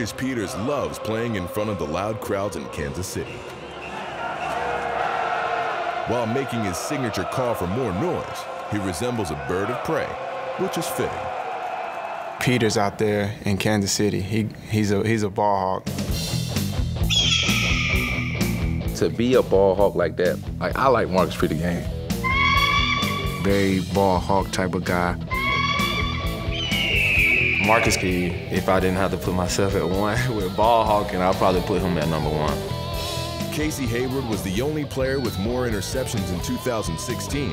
Marcus Peters loves playing in front of the loud crowds in Kansas City, while making his signature call for more noise. He resembles a bird of prey, which is fitting. Peters out there in Kansas City, he's a ball hawk. To be a ball hawk like that, I like Marcus Peters' game. Very ball hawk type of guy. Marcus, if I didn't have to put myself at one with ball hawking, I'd probably put him at number one. Casey Hayward was the only player with more interceptions in 2016.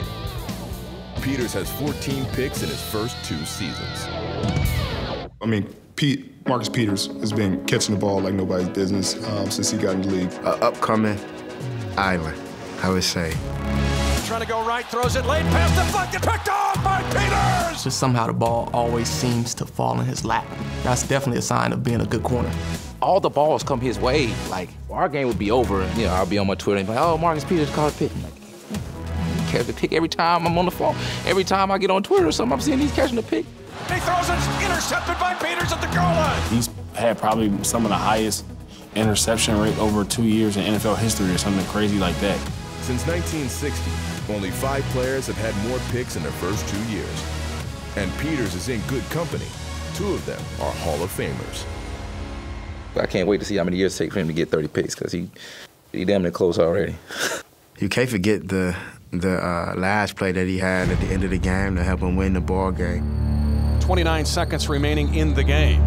Peters has 14 picks in his first two seasons. I mean, Marcus Peters has been catching the ball like nobody's business since he got in the league. An upcoming island, I would say. Trying to go right, throws it late, past the bucket, picked off by Peters! Just somehow the ball always seems to fall in his lap. That's definitely a sign of being a good corner. All the balls come his way. Like, our game would be over, and, you know, I'll be on my Twitter and be like, oh, Marcus Peters caught a pick. Catch the pick every time I'm on the phone. Every time I get on Twitter or something, I'm seeing he's catching the pick. He throws it, intercepted by Peters at the goal line. He's had probably some of the highest interception rate over 2 years in NFL history or something crazy like that. Since 1960, only 5 players have had more picks in their first 2 years. And Peters is in good company. 2 of them are Hall of Famers. I can't wait to see how many years it takes for him to get 30 picks, because he damn near close already. You can't forget the last play that he had at the end of the game to help him win the ball game. 29 seconds remaining in the game.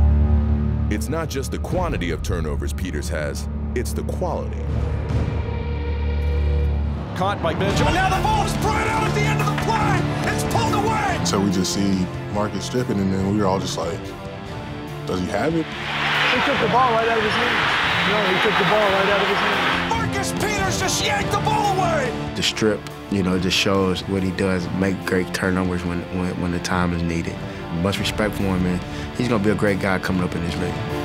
It's not just the quantity of turnovers Peters has, it's the quality. Caught by Benjamin. Now the ball is brought out at the end of the play. It's pulled away. So we just see Marcus stripping, and then we were all just like, does he have it? He took the ball right out of his hands. No, he took the ball right out of his hands. Marcus Peters just yanked the ball away. The strip, you know, just shows what he does, make great turnovers when the time is needed. Much respect for him, man. He's going to be a great guy coming up in this league.